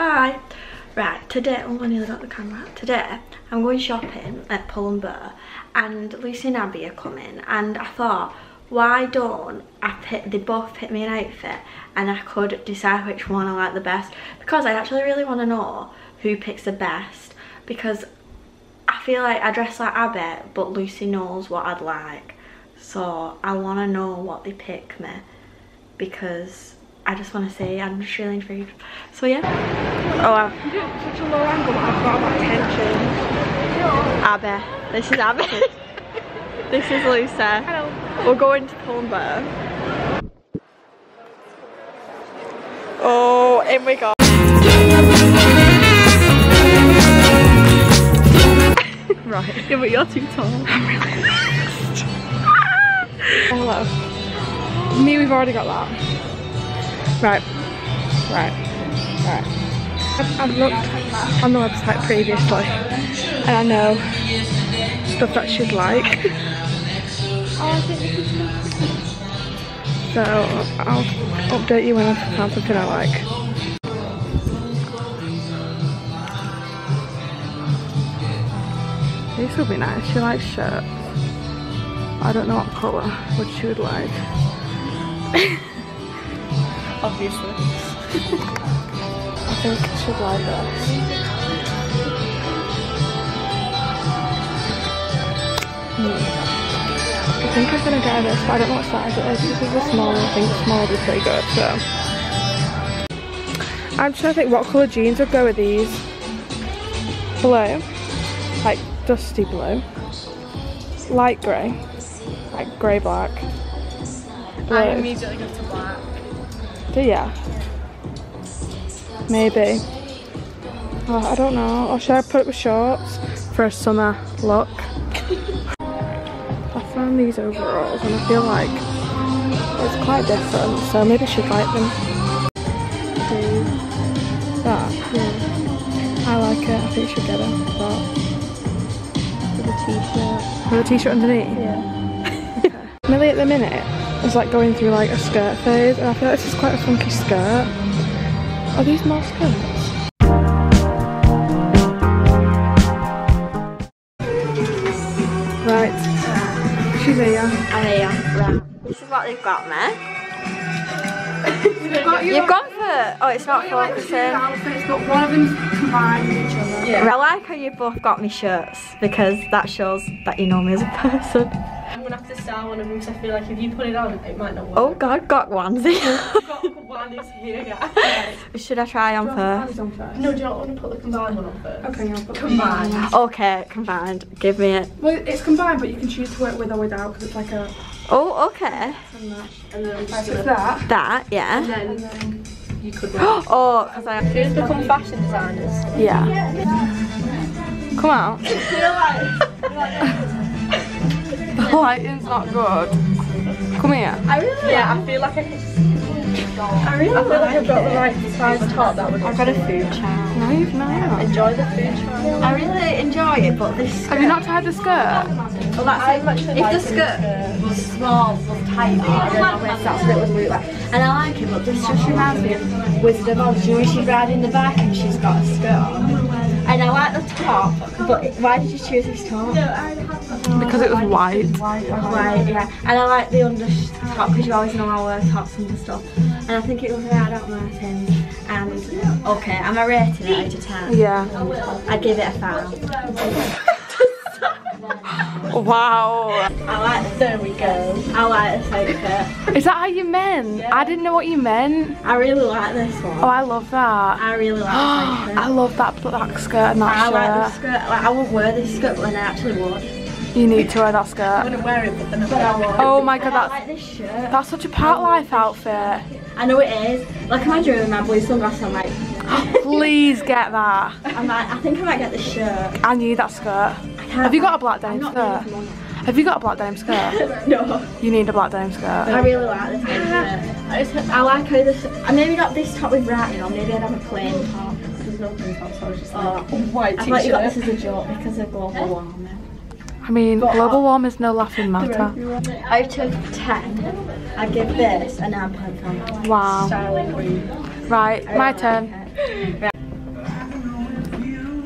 Hi. Right, today, oh, I nearly got the camera out. Today, I'm going shopping at Pull and Bear, and Lucy and Abbie are coming, and I thought, why don't I pick, they both pick me an outfit, and I could decide which one I like the best, because I actually really want to know who picks the best, because I feel like I dress like Abbie, but Lucy knows what I'd like, so I want to know what they pick me, because I just want to say I'm just really intrigued. So yeah. Oh, you do it such a low angle, but I've got about 10 chains. Abbie. This is Abbie. This is Lucy. Hello. We're going to Pull and Bear. Oh, in we go. Right. Yeah, but you're too tall. I'm really lost. Oh, hello. Me, we've already got that. Right. I've looked on the website previously and I know stuff that she'd like. So I'll update you when I've found something I like. This will be nice, she likes shirts. I don't know what colour what she would like. Obviously. I think I should like that. I think I'm gonna go this, but I don't know what size it is. This is a small, I think small would be pretty good, so. I'm trying to think what colour jeans would go with these. Blue. Like dusty blue. Light grey. Like grey black. Blue. I immediately go to black. Yeah, maybe. Oh, I don't know. Or should I put it with shorts for a summer look? I found these overalls and I feel like it's quite different, so maybe I should like them. That, yeah. I like it. I think I should get them. With a t-shirt. With a t-shirt underneath? Yeah. Okay. Millie at the minute, it's like going through like a skirt phase, and I feel like this is quite a funky skirt. Are these more skirts? Right. She's here. I'm here. Right. This is what they've got me. You've gone for... Oh, it's not focusing. But one of them's combined with each other. Yeah. I like how you both got me shirts, because that shows that you know me as a person. I'm gonna have to style one of them because I feel like if you put it on, it might not work. Oh God, got onesie. Got onesies here, yeah. Should I try on first? No, do you not want to put the combined one on first? Okay, I'll put combined. Okay, combined. Give me it. Well, it's combined, but you can choose to work with or without because it's like a. Oh, okay. And then that. That, yeah. And then you could wear. Oh, because I have to become fashion designers. Yeah. Come out. The lighting's not good. Come here. I really like I feel like I could just... I feel like I've got the right size top. That would. I've got a food chow. No, you've not. Enjoy the food chow. I really enjoy it, but this skirt... Have you not tried the skirt? Well, that's it. If like the skirt was small and tight, I don't know if that's what it would look like. And I like it, but this just reminds me of Wizard of Oz. You know, she's riding the bike and she's got a skirt on. And I like the top, but why did you choose this top? Because it was white. White, yeah. And I like the under top because you always know I wear tops and stuff. And I think it was hard out Martins. And okay, am I rating it out of 10? Yeah. I give it a 5. Wow. I like the, there we go. I like the sofa. Is that how you meant? Yeah. I didn't know what you meant. I really like this one. Oh, I love that. I really like the sofa. I love that black skirt and that shirt. I like this skirt. Like, I would wear this skirt, but then I actually would. You need to wear that skirt. I'm gonna wear it, but then I won't. Oh my God, that's, I like this shirt. That's such a part life outfit. I know it is. Like, am I doing my blue sunglasses? I'm like, please get that. I think I might get this shirt. I need that skirt. Have you got a black denim skirt? Have you got a black denim skirt? No. You need a black denim skirt. I really like this skirt. I like how this. I maybe got this top with writing on. Maybe I'd have a plain top. There's no plain top, so I was just like, white t-shirt. I thought you got this as a joke because of global warming. I mean, global warm is no laughing matter. Out of 10, I give this an 8.5. Wow. Right, my turn.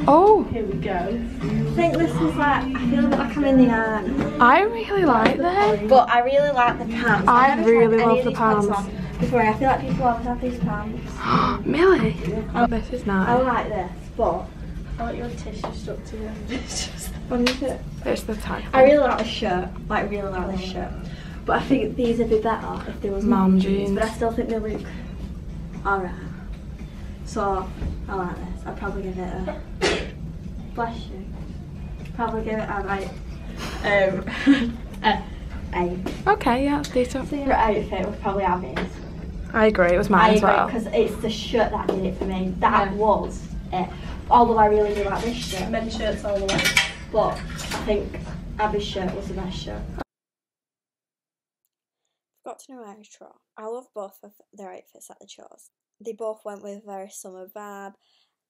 Oh! Here we go. I think this is like, I feel like I'm in the army. I really like them. But I really like the pants. I really love the pants. Before, I feel like people always have these pants. Millie! Oh, this is nice. I like this, but I want your tissue stuck to them. When is it? It's the tag. I really like the shirt. Like, really like this shirt. But I think these would be better if there was mom jeans. But I still think they look alright. So, I like this. I'd probably give it a... Bless you. Probably give it a, like... Eight. Okay, yeah, that's decent. So your outfit was probably Abbie's. I agree, it was mine as well. Because it's the shirt that did it for me. That was it. Although I really do like this shirt. Men's shirts all the way. But I think Abbie's shirt was the best shirt. Got to know extra. I love both of their outfits that they chose. They both went with a very summer vibe.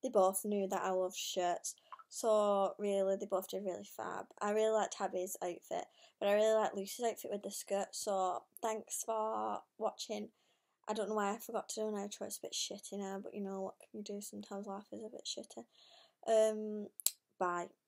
They both knew that I loved shirts. So really, they both did really fab. I really liked Abbie's outfit, but I really liked Lucy's outfit with the skirt. So thanks for watching. I don't know why I forgot to do an outro. It's a bit shitty now, but you know what can you do? Sometimes life is a bit shitty. Bye.